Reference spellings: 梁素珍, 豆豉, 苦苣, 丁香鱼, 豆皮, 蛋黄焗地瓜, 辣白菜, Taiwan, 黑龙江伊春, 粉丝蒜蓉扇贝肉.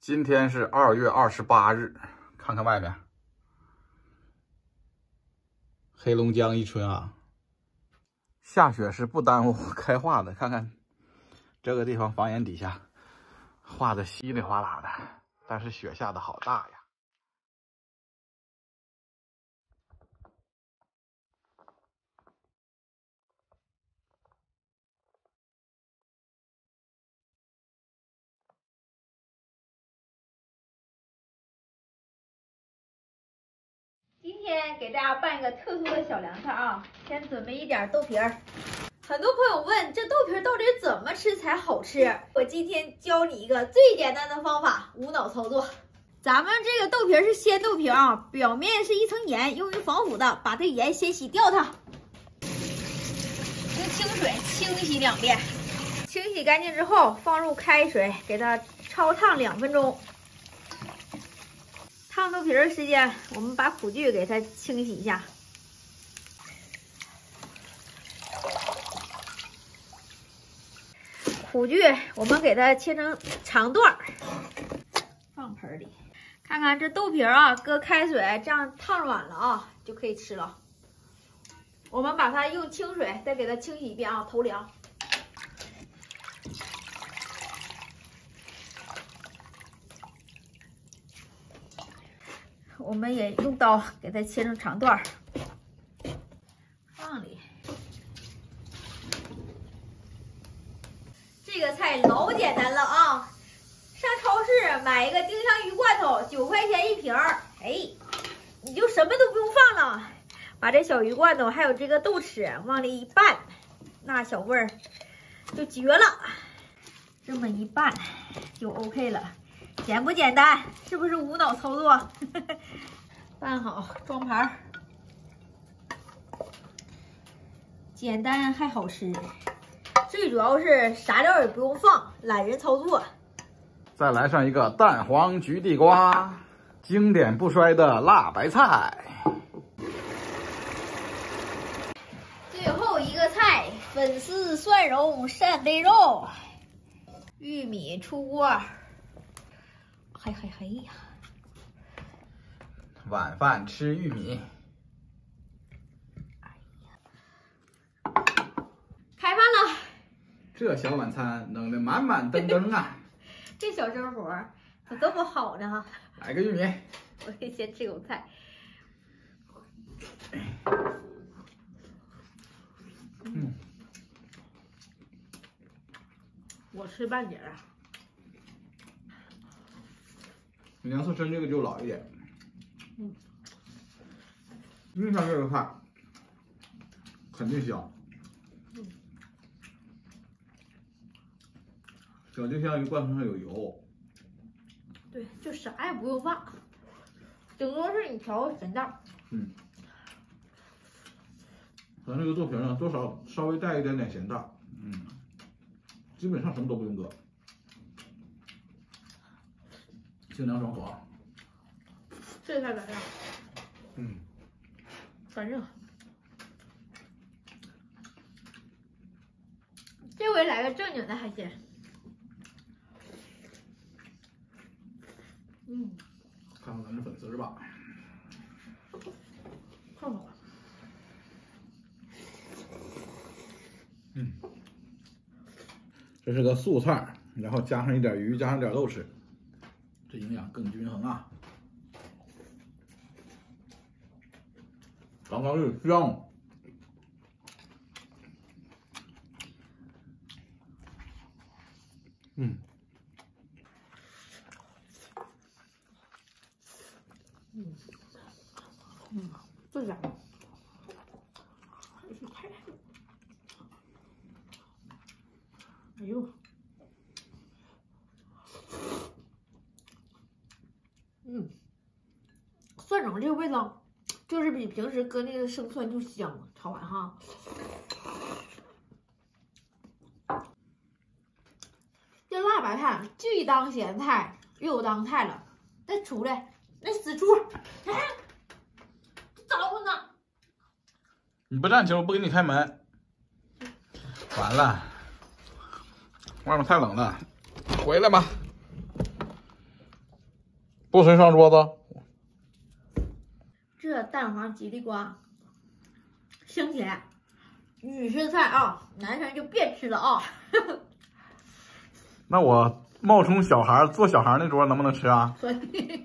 今天是2月28日，看看外面，黑龙江伊春啊，下雪是不耽误开化的。看看这个地方，房檐底下化的稀里哗啦的，但是雪下的好大呀。 今天给大家办一个特殊的小凉菜啊！先准备一点豆皮儿。很多朋友问，这豆皮儿到底怎么吃才好吃？我今天教你一个最简单的方法，无脑操作。咱们这个豆皮儿是鲜豆皮啊，表面是一层盐，用于防腐的，把这盐先洗掉它，用清水清洗两遍。清洗干净之后，放入开水，给它焯烫2分钟。 烫豆皮的时间，我们把苦苣给它清洗一下。苦苣我们给它切成长段，放盆里。看看这豆皮啊，搁开水这样烫软了啊，就可以吃了。我们把它用清水再给它清洗一遍啊，投凉。 我们也用刀给它切成长段，放里。这个菜老简单了啊！上超市买一个丁香鱼罐头，9块钱1瓶，哎，你就什么都不用放了，把这小鱼罐头还有这个豆豉往里一拌，那小味儿就绝了。这么一拌就 OK 了。 简不简单？是不是无脑操作？拌好装盘，简单还好吃。最主要是啥料也不用放，懒人操作。再来上一个蛋黄焗地瓜，经典不衰的辣白菜。最后一个菜，粉丝蒜蓉扇贝肉，玉米出锅。 嘿嘿嘿呀！晚饭吃玉米。哎呀，开饭了！这小晚餐弄得满满登登啊！这小生活咋这么好呢？来个玉米。我得先吃口菜。嗯，我吃半截啊。 梁素珍这个就老一点，嗯，用上这个菜肯定香，嗯，小丁香鱼罐头上有油，对，就啥也不用放，顶多是你调咸淡，嗯，咱这个豆皮呢，多少稍微带一点点咸淡，嗯，基本上什么都不用搁。 清凉爽口，这菜咋样？嗯，反正这回来个正经的海鲜。嗯，看看咱这粉丝吧，看看吧。嗯，这是个素菜，然后加上一点鱼，加上点豆豉。 这营养更均衡啊！刚刚是香，嗯，嗯，嗯，这家伙，哎呦！ 嗯，蒜蓉这个味道，就是比平时搁那个生蒜就香，炒完哈。这辣白菜既当咸菜又当菜了，再出来那死猪，哎，咋呼呢？你不站起来，我不给你开门。完了，外面太冷了，回来吧。都谁上桌子？这蛋黄吉地瓜，香起来。女士菜啊，男生就别吃了啊。那我冒充小孩做小孩那桌能不能吃啊？所以